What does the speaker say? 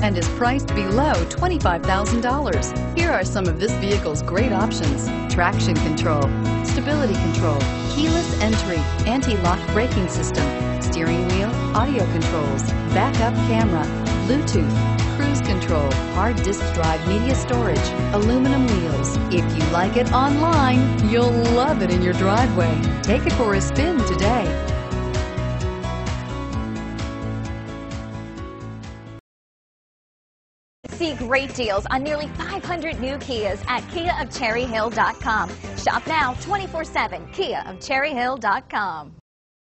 and is priced below $25,000. Here are some of this vehicle's great options: traction control, stability control, keyless entry, anti-lock braking system, steering wheel audio controls, backup camera, Bluetooth, cruise control, hard disk drive media storage, aluminum wheels. If you like it online, you'll love it in your driveway. Take it for a spin today. See great deals on nearly 500 new Kias at KiaofCherryHill.com. Shop now 24/7, KiaofCherryHill.com.